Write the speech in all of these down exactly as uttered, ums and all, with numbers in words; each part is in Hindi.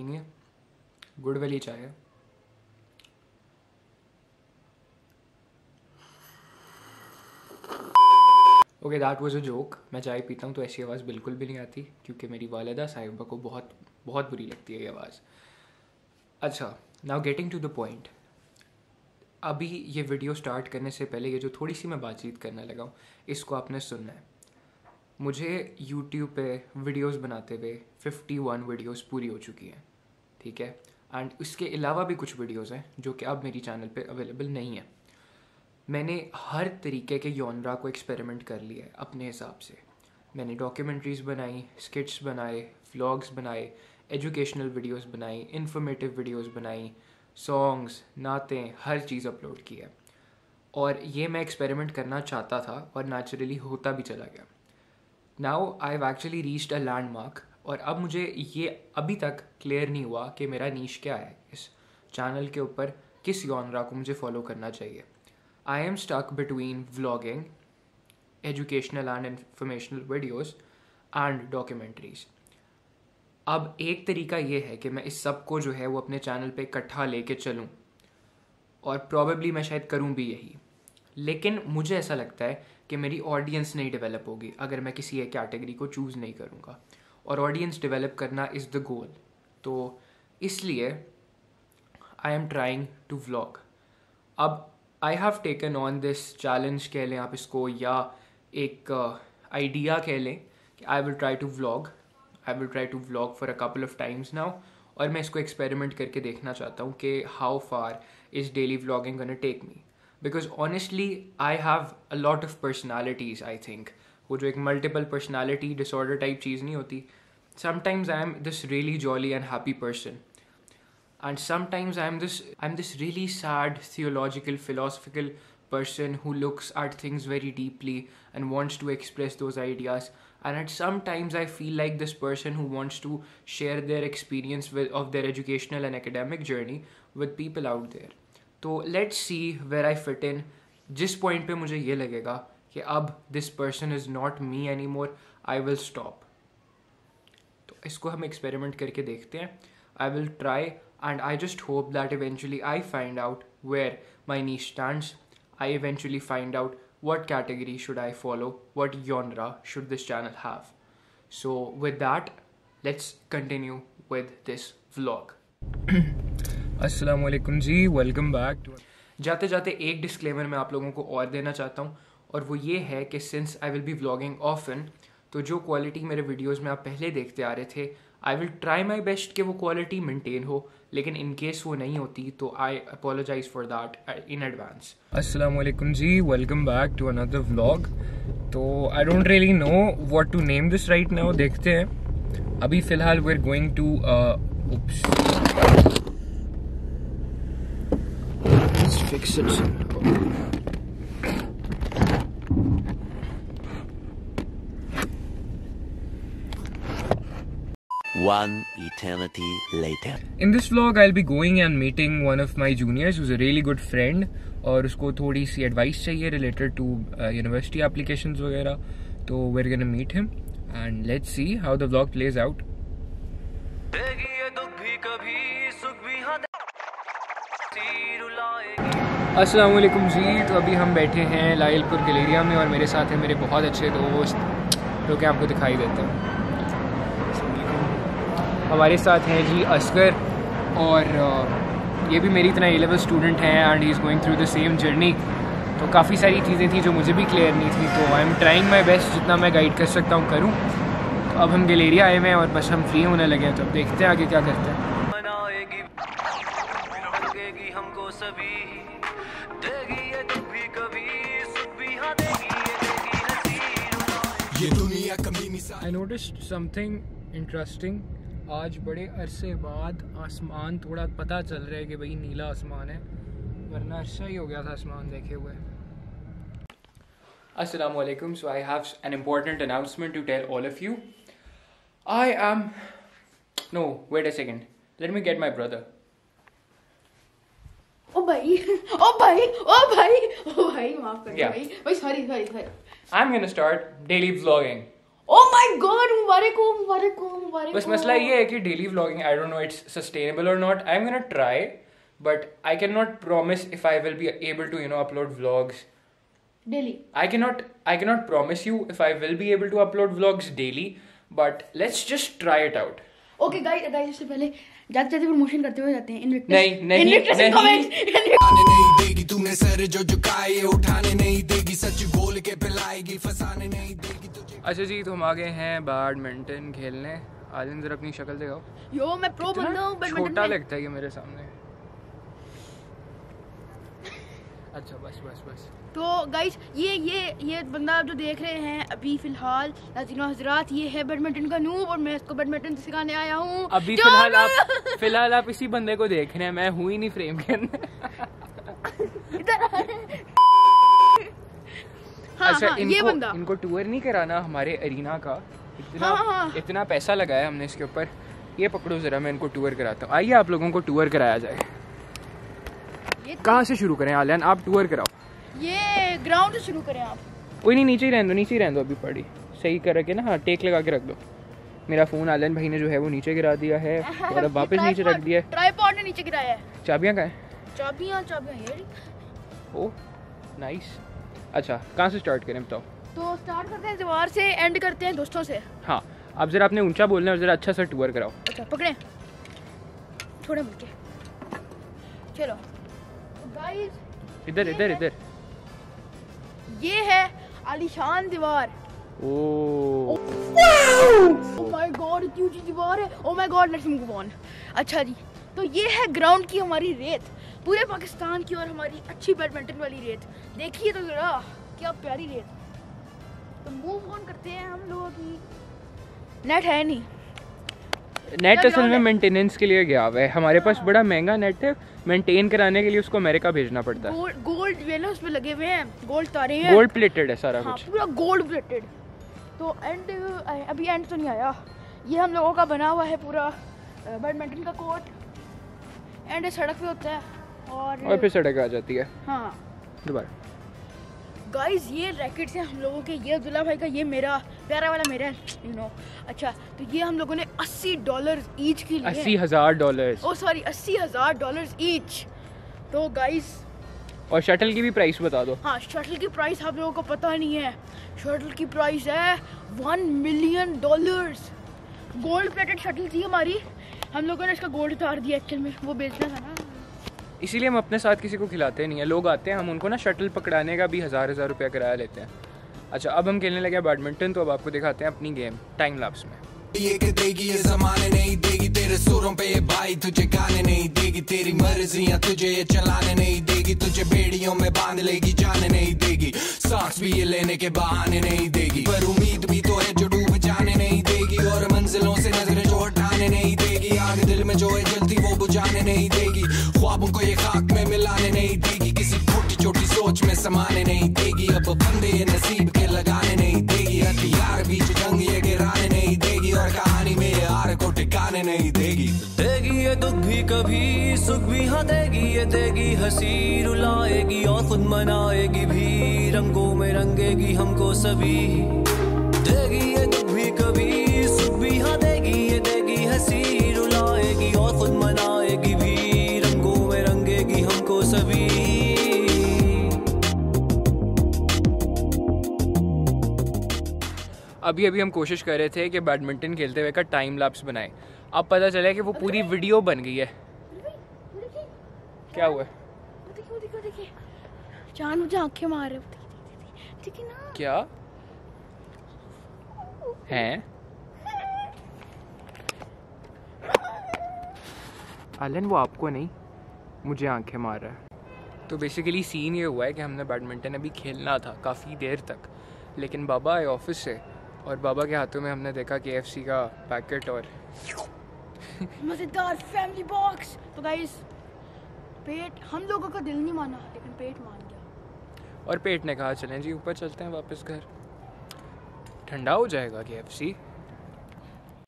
पीनी है, गुड वाली चाय है। Okay that was a joke. मैं चाय पीता हूँ तो ऐसी आवाज़ बिल्कुल भी नहीं आती क्योंकि मेरी वालिदा साहिबा को बहुत बहुत बुरी लगती है ये आवाज़। अच्छा, now getting to the point. अभी ये वीडियो स्टार्ट करने से पहले ये जो थोड़ी सी मैं बातचीत करने लगा हूँ इसको आपने सुनना है। मुझे YouTube पे वीडियोस बनाते हुए इक्यावन वीडियोस पूरी हो चुकी हैं, ठीक है, एंड इसके अलावा भी कुछ वीडियोस हैं जो कि अब मेरी चैनल पे अवेलेबल नहीं है। मैंने हर तरीके के जॉनरा को एक्सपेरिमेंट कर लिया है अपने हिसाब से। मैंने डॉक्यूमेंट्रीज़ बनाई, स्किट्स बनाए, व्लॉग्स बनाए, एजुकेशनल वीडियोस बनाई, इंफॉर्मेटिव वीडियोस बनाई, सॉन्ग्स, नातें, हर चीज़ अपलोड की है। और ये मैं एक्सपेरिमेंट करना चाहता था और नेचुरली होता भी चला गया। Now I have actually reached a landmark. और अब मुझे ये अभी तक क्लियर नहीं हुआ कि मेरा नीश क्या है इस चैनल के ऊपर, किस जॉनरा को मुझे फॉलो करना चाहिए। I am stuck between vlogging, educational and informational videos and documentaries. अब एक तरीका ये है कि मैं इस सब को जो है वो अपने चैनल पे इकट्ठा लेके चलूँ, और प्रॉबेबली मैं शायद करूँ भी यही। लेकिन मुझे ऐसा लगता है कि मेरी ऑडियंस नहीं डेवलप होगी अगर मैं किसी एक कैटेगरी को चूज़ नहीं करूँगा, और ऑडियंस डेवलप करना इज़ द गोल। तो इसलिए I am trying to vlog. अब I have taken on this challenge, कह लें आप इसको, या एक आइडिया uh, कह लें कि I will try to vlog I will try to vlog for a couple of times now. और मैं इसको एक्सपेरिमेंट करके देखना चाहता हूँ कि how far is daily vlogging gonna take me, because honestly I have a lot of personalities. I think वो जो एक मल्टीपल पर्सनैलिटी डिसऑर्डर टाइप चीज़ नहीं होती, sometimes I am this really jolly and happy person, and sometimes I am this I am this really sad theological philosophical person who looks at things very deeply and wants to express those ideas, and at some times I feel like this person who wants to share their experience with, of their educational and academic journey with people out there. So let's see where I fit in. Jis point pe mujhe ye lagega ki ab this person is not me anymore, I will stop. तो इसको हम experiment करके देखते हैं। I will try and I just hope that eventually I find out where my niche stands. I eventually find out what category should I follow, what genre should this channel have. So with that, let's continue with this vlog. Assalamualaikum ji, welcome back. जाते जाते एक डिस्क्लेमर मैं आप लोगों को और देना चाहता हूँ, और वो ये है कि since I will be vlogging often, तो जो क्वालिटी मेरे वीडियोज़ में आप पहले देखते आ रहे थे, I will try my best कि वो क्वालिटी मेंटेन हो, लेकिन इन केस वो नहीं होती तो I apologise for that in advance. अस्सलाम वालेकुम जी, welcome back to another vlog. तो I don't really know what to name this right now, देखते हैं। अभी फिलहाल we are going to fix it. One eternity later. In this vlog, I'll be going and meeting one of my juniors who's a really good friend. और उसको थोड़ी सी advice चाहिए related to uh, university applications वगैरह. तो we're gonna meet him and let's see how the vlog plays out. Assalamualaikum जी। तो अभी हम बैठे हैं लायलपुर गलेरिया में और मेरे साथ हैं मेरे बहुत अच्छे दोस्त जो कि आपको दिखाई देते हैं। हमारे साथ हैं जी असगर, और ये भी मेरी तरह ए लेवल स्टूडेंट हैं and he is going through the same journey. तो काफ़ी सारी चीज़ें थी जो मुझे भी क्लियर नहीं थी, तो I am trying my best जितना मैं गाइड कर सकता हूँ करूँ। तो अब हम गलेरिया आए हुए हैं और बस हम फ्री होने लगे हैं, तो अब देखते हैं आगे क्या करते हैं। I noticed something interesting. आज बड़े अरसे बाद आसमान थोड़ा पता चल रहा है कि भाई नीला आसमान है, वरना अरसा ही हो गया था आसमान देखे हुए। अस्सलामु अलैकुम। So I have an important announcement to tell all of you. I am no wait a second, let me get my brother. ओ भाई ओ भाई ओ भाई ओ भाई माफ कर भाई भाई sorry sorry sorry. I am gonna start daily vlogging. Oh my God, मुबारक हो, मुबारक हो, मुबारक हो। बस मसला ये है कि daily vlogging, I don't know it's sustainable और not. I am gonna try but I can not promise if I will be able to you know upload vlogs daily. I can not I can not promise you if I will be able to upload vlogs daily, but let's just try it out. Okay guys guys इससे पहले जाते जाते प्रमोशन करते हुए जाते हैं इनविक्टस। नहीं नहीं इनविक्टस इन कमेंट देगी तूने सर जो झुकाए, उठाने नहीं देगी, सच बोल के पिलाएगी, फसाने नहीं देगी। अच्छा जी, तो हम आ गए हैं बैडमिंटन खेलने। आलिन जरा अपनी शक्ल दिखाओ। यो मैं प्रो बन रहा हूं बैडमिंटन में। छोटा लगता है ये मेरे सामने। अच्छा बस बस बस। तो गाइस ये ये ये बंदा जो देख रहे हैं अभी फिलहाल नाज़रीन हज़रात, ये है बैडमिंटन का नूब और मैं इसको बैडमिंटन सिखाने आया हूँ। अभी फिलहाल आप फिलहाल आप इसी बंदे को देख रहे हैं, मैं हूँ ही नहीं फ्रेम के अंदर। हाँ, अच्छा हाँ, इनको, ये बंदा। इनको टूर नहीं कराना हमारे अरीना का। इतना हाँ, हाँ। इतना पैसा लगाया हमने इसके ऊपर। ये पकड़ो जरा, मैं इनको टूर कराता हूँ। आइए आप लोगों को टूर कराया जाए। तो कहाँ से शुरू करें आलियान, आप टूर कराओ। ये ग्राउंड से शुरू करें आप। कोई नहीं, नीचे ही रहने दो, नीचे ही रहने दो। अभी पड़ी सही करके ना, हाँ टेक लगा के रख दो। मेरा फोन आलियान भाई ने जो है वो नीचे गिरा दिया है और अब वापस नीचे रख दिया है। ट्राइपॉड ने नीचे गिराया है। चाबियाँ कहाँ हैं? चाबियाँ चाबियाँ ओ नाइस। अच्छा कहाँ से स्टार्ट करें बताओ? तो स्टार्ट करते हैं दीवार से, एंड करते हैं दोस्तों से। हाँ आप जरा आपने ऊंचा बोलना है और जरा अच्छा सा टूर कराओ। अच्छा पकड़े थोड़ा मिलके चलो गाइस। इधर इधर इधर ये है आलीशान दीवार। ओह ओह माय गॉड इतनी ऊंची दीवार है। Oh my God let's move on. अच्छा जी, तो ये है ग्राउंड की हमारी रेत, पूरे पाकिस्तान की और हमारी अच्छी बैडमिंटन वाली रेत। देखिए तो जरा क्या प्यारी रेत। तो मूव ऑन करते हैं हम लोग। नेट है नहीं, नेट असल में मेंटेनेंस के लिए गया हुआ है। हमारे पास बड़ा महंगा नेट है, मेंटेन कराने के लिए उसको अमेरिका भेजना पड़ता है। गोल्ड गोल्ड ये ना उसमें लगे हुए हैं, गोल्ड तारे हैं, गोल्ड प्लेटेड है सारा कुछ, पूरा गोल्ड प्लेटेड। तो एंड अभी एंड तो नहीं आया। ये हम लोगों का बना हुआ है पूरा बैडमिंटन का कोर्ट। एंड सड़क पे होता है और, और फिर सड़क आ जाती है। हाँ दोबारा गाइस ये रैकेट्स हैं हम लोगों के। ये अब्दुल्ला भाई का, ये मेरा प्यारा वाला मेरा यू नो। अच्छा तो ये हम लोगों ने अस्सी डॉलर ईच के लिए अस्सी हज़ार डॉलर, ओ सॉरी अस्सी हज़ार डॉलर ईच। तो गाइस और शटल की भी प्राइस बता दो। हाँ शटल की प्राइस आप लोगों को पता नहीं है। शटल की प्राइस है one million dollars. Gold plated shuttle थी हमारी, हम लोगों ने इसका गोल्ड उतार दिया। एक्चुअल में वो बेचना था ना, इसीलिए हम अपने साथ किसी को खिलाते नहीं है। लोग आते हैं, हम उनको ना शटल पकड़ाने का भी हज़ार हज़ार रुपया किराया लेते हैं। अच्छा अब हम खेलने लगे बैडमिंटन, तो अब आपको दिखाते हैं अपनी गेम टाइम लैप्स में। ये के देगी ये ज़माने नहीं देगी, तेरे सुरों पे ये भाई तुझे गाने नहीं देगी, तेरी मर्ज़ियाँ तुझे ये चलाने नहीं देगी, तुझे बेड़ियों में बांध लेगी, जाने नहीं देगी, सांस भी ये लेने के बहाने नहीं देगी, पर उम्मीद भी तो है जो डूब जाने नहीं देगी, और मंजिलों से नजरें जो हटाने नहीं देगी, आग दिल में जो है जलती वो बुझाने नहीं देगी, ख्वाबों को ये खाक में मिलाने नहीं देगी, किसी छोटी छोटी सोच में समाने नहीं देगी, अब बंदे ये नसीब के लगाने नहीं देगी, हथियार बीच जंग ये गिराने नहीं देगी, और कहानी में ये आर को ठिकाने नहीं देगी, देगी ये दुख भी कभी सुख भी, हाँ देगी ये देगी हंसी रुलाएगी और खुद मनाएगी भी, रंगों में रंगेगी हमको सभी, देगी ये दुख भी कभी सुख भी, हाँ देगी ये देगी हंसी रुलाएगी और खुद मनाएगी भी, रंगों में रंगेगी हमको सभी। अभी अभी हम कोशिश कर रहे थे कि बैडमिंटन खेलते हुए का टाइम लैप्स बनाएं, अब पता चला कि वो पूरी वीडियो बन गई है। क्या हुआ? चांद मुझे आंखें मार रहे ना। क्या हैं? आलन वो आपको नहीं, मुझे आंखें मार रहा है। तो बेसिकली सीन ये हुआ है कि हमने बैडमिंटन अभी खेलना था काफ़ी देर तक, लेकिन बाबा आए ऑफिस से और बाबा के हाथों में हमने देखा के एफ सी का पैकेट और मज़ेदार फैमिली बॉक्स। तो गाइस पेट, हम लोगों का दिल नहीं माना लेकिन पेट मान गया और पेट ने कहा चलें जी ऊपर चलते हैं वापस घर, ठंडा हो जाएगा के एफ सी।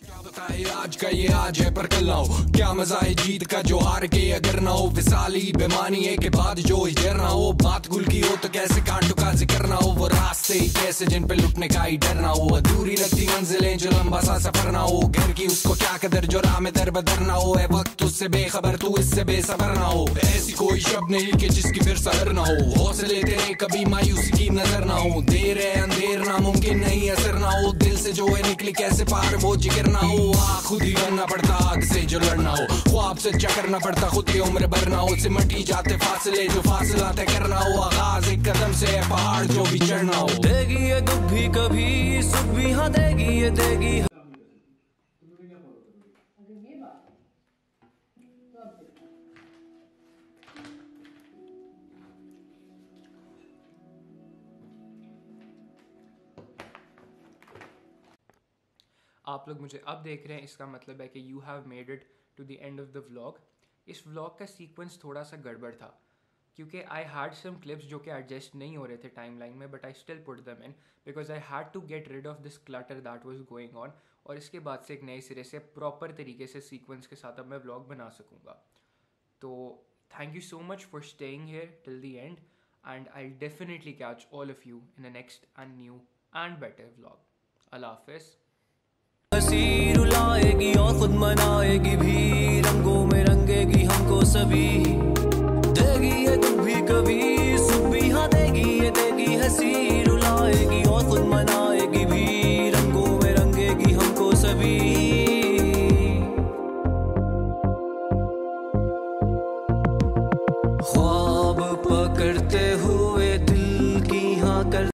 क्या बताए आज का ये आज है पर कल ना हो, क्या मजा है जीत का जो हार के अगर ना हो। विसाली बेमानिए के बाद जो हिजर ना हो, बात गुल की हो तो कैसे कांटों का जिक्र ना हो। वो रास्ते ही कैसे जिन पे लुटने का ही डर ना हो, अधूरी लगती मंजिलें जो लंबा सा सफर ना हो। घर की उसको क्या कदर जो राह में दर बदर ना हो, है वक्त उससे बेखबर तू इससे बेसबर ना हो। ऐसी कोई शब्द नहीं कि जिसकी फिर सहर ना हो, हौसले तेरे कभी मायूसी की नजर ना हो। देर है अंधेर नामुमकिन नहीं असर ना हो, दिल से जो है निकली कैसे पार वो जिक्र ना हो। खुद ही बनना पड़ता आग से जो लड़ना हो, ख्वाब से चकरना पड़ता खुद ही उम्र भरना हो। सिमटी जाते फासले जो फासला तय करना हो, आगाज एक कदम से पहाड़ जो भी चढ़ना हो। देगी ये दुख भी कभी सुख भी, हाँ देगी ये देगी। आप लोग मुझे अब देख रहे हैं, इसका मतलब है कि you have made it to the end of the vlog. इस व्लॉग का सीक्वेंस थोड़ा सा गड़बड़ था क्योंकि आई हैड सम क्लिप्स जो कि एडजस्ट नहीं हो रहे थे टाइमलाइन में, but I still put them in because I had to get rid of this clutter that was going on. और इसके बाद से एक नए सिरे से प्रॉपर तरीके से सीक्वेंस के साथ अब मैं व्लॉग बना सकूँगा। तो thank you so much for staying here till the end and I will definitely catch all of you in the next and new and better vlog. अल्लाह हाफिज़। हंसी रुलाएगी और खुद मनाएगी भी, रंगों में रंगेगी हमको सभी।